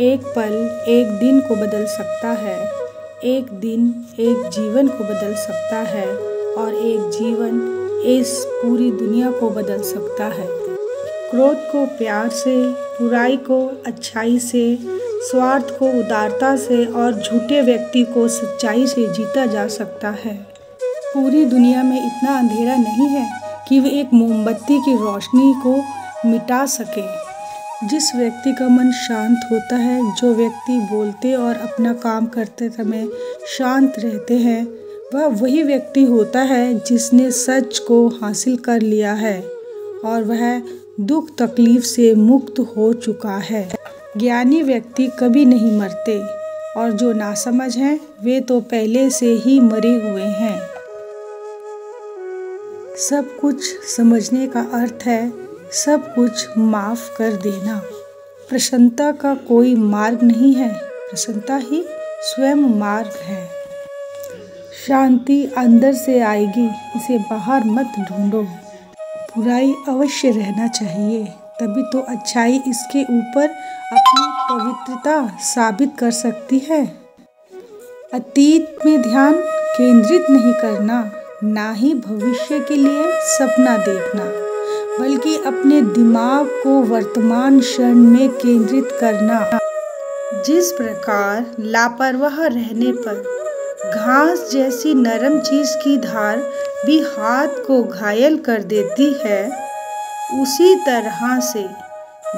एक पल एक दिन को बदल सकता है, एक दिन एक जीवन को बदल सकता है और एक जीवन इस पूरी दुनिया को बदल सकता है। क्रोध को प्यार से, बुराई को अच्छाई से, स्वार्थ को उदारता से और झूठे व्यक्ति को सच्चाई से जीता जा सकता है। पूरी दुनिया में इतना अंधेरा नहीं है कि वे एक मोमबत्ती की रोशनी को मिटा सके। जिस व्यक्ति का मन शांत होता है, जो व्यक्ति बोलते और अपना काम करते समय शांत रहते हैं, वह वही व्यक्ति होता है जिसने सच को हासिल कर लिया है और वह दुख तकलीफ से मुक्त हो चुका है। ज्ञानी व्यक्ति कभी नहीं मरते और जो नासमझ हैं वे तो पहले से ही मरे हुए हैं। सब कुछ समझने का अर्थ है सब कुछ माफ़ कर देना। प्रसन्नता का कोई मार्ग नहीं है, प्रसन्नता ही स्वयं मार्ग है। शांति अंदर से आएगी, इसे बाहर मत ढूंढो। बुराई अवश्य रहना चाहिए, तभी तो अच्छाई इसके ऊपर अपनी पवित्रता साबित कर सकती है। अतीत में ध्यान केंद्रित नहीं करना, ना ही भविष्य के लिए सपना देखना, बल्कि अपने दिमाग को वर्तमान क्षण में केंद्रित करना। जिस प्रकार लापरवाह रहने पर घास जैसी नरम चीज की धार भी हाथ को घायल कर देती है, उसी तरह से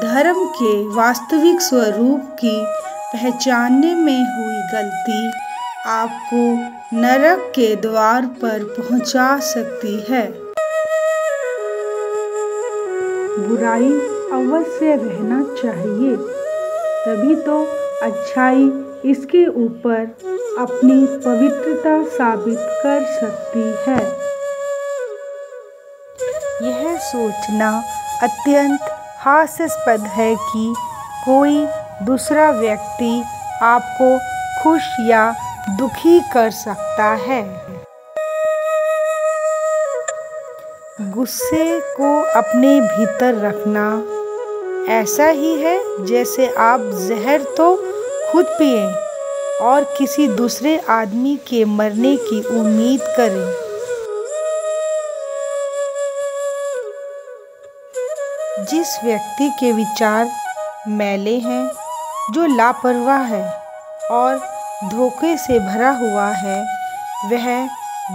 धर्म के वास्तविक स्वरूप की पहचानने में हुई गलती आपको नरक के द्वार पर पहुंचा सकती है। बुराई अवश्य रहना चाहिए, तभी तो अच्छाई इसके ऊपर अपनी पवित्रता साबित कर सकती है। यह सोचना अत्यंत हास्यास्पद है कि कोई दूसरा व्यक्ति आपको खुश या दुखी कर सकता है। गुस्से को अपने भीतर रखना ऐसा ही है जैसे आप जहर तो खुद पिएं और किसी दूसरे आदमी के मरने की उम्मीद करें। जिस व्यक्ति के विचार मैले हैं, जो लापरवाह है और धोखे से भरा हुआ है, वह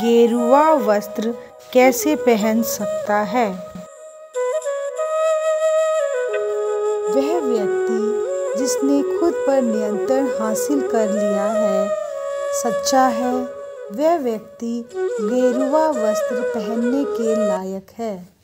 गेरुआ वस्त्र कैसे पहन सकता है? वह व्यक्ति जिसने खुद पर नियंत्रण हासिल कर लिया है, सच्चा है। वह व्यक्ति गेरुआ वस्त्र पहनने के लायक है।